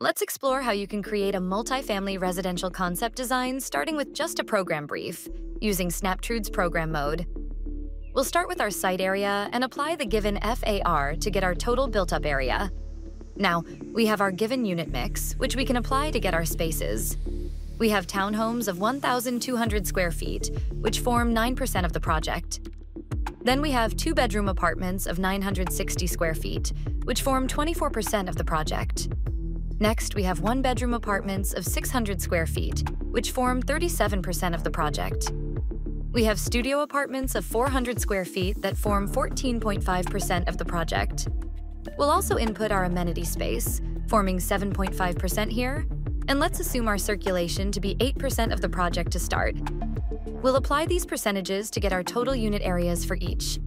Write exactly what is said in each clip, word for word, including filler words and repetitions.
Let's explore how you can create a multifamily residential concept design starting with just a program brief, using SnapTrude's Program Mode. We'll start with our site area and apply the given F A R to get our total built-up area. Now, we have our given unit mix, which we can apply to get our spaces. We have townhomes of one thousand two hundred square feet, which form nine percent of the project. Then we have two-bedroom apartments of nine hundred sixty square feet, which form twenty-four percent of the project. Next, we have one-bedroom apartments of six hundred square feet, which form thirty-seven percent of the project. We have studio apartments of four hundred square feet that form fourteen point five percent of the project. We'll also input our amenity space, forming seven point five percent here, and let's assume our circulation to be eight percent of the project to start. We'll apply these percentages to get our total unit areas for each.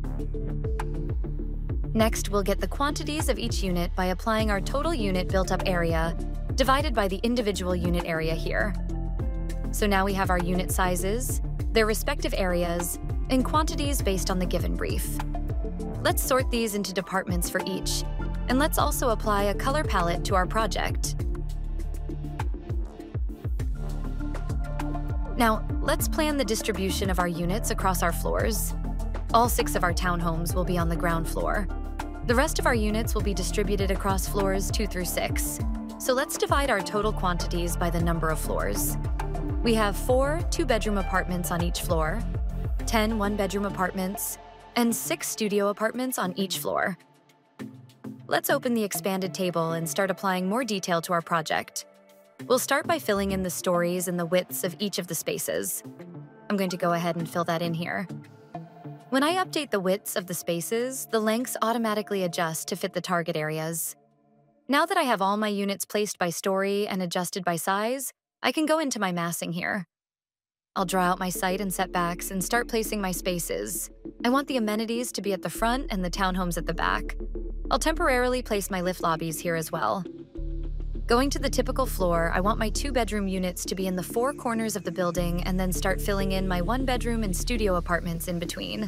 Next, we'll get the quantities of each unit by applying our total unit built-up area, divided by the individual unit area here. So now we have our unit sizes, their respective areas, and quantities based on the given brief. Let's sort these into departments for each, and let's also apply a color palette to our project. Now, let's plan the distribution of our units across our floors. All six of our townhomes will be on the ground floor. The rest of our units will be distributed across floors two through six. So let's divide our total quantities by the number of floors. We have four two-bedroom apartments on each floor, ten one-bedroom apartments, and six studio apartments on each floor. Let's open the expanded table and start applying more detail to our project. We'll start by filling in the stories and the widths of each of the spaces. I'm going to go ahead and fill that in here. When I update the widths of the spaces, the lengths automatically adjust to fit the target areas. Now that I have all my units placed by story and adjusted by size, I can go into my massing here. I'll draw out my site and setbacks and start placing my spaces. I want the amenities to be at the front and the townhomes at the back. I'll temporarily place my lift lobbies here as well. Going to the typical floor, I want my two-bedroom units to be in the four corners of the building and then start filling in my one-bedroom and studio apartments in between.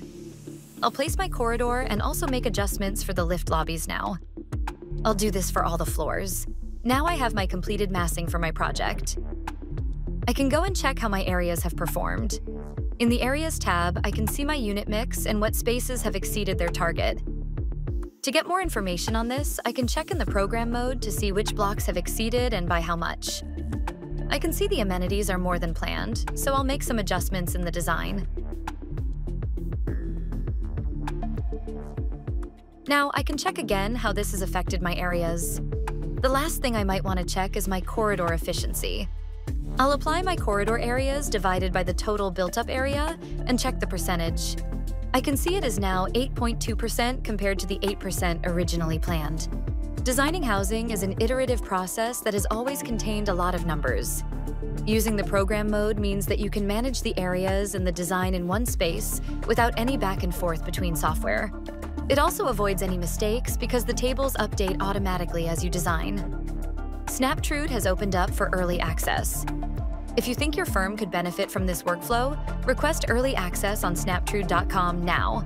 I'll place my corridor and also make adjustments for the lift lobbies now. I'll do this for all the floors. Now I have my completed massing for my project. I can go and check how my areas have performed. In the Areas tab, I can see my unit mix and what spaces have exceeded their target. To get more information on this, I can check in the program mode to see which blocks have exceeded and by how much. I can see the amenities are more than planned, so I'll make some adjustments in the design. Now, I can check again how this has affected my areas. The last thing I might want to check is my corridor efficiency. I'll apply my corridor areas divided by the total built-up area and check the percentage. I can see it is now eight point two percent compared to the eight percent originally planned. Designing housing is an iterative process that has always contained a lot of numbers. Using the program mode means that you can manage the areas and the design in one space without any back and forth between software. It also avoids any mistakes because the tables update automatically as you design. SnapTrude has opened up for early access. If you think your firm could benefit from this workflow, request early access on snaptrude dot com now.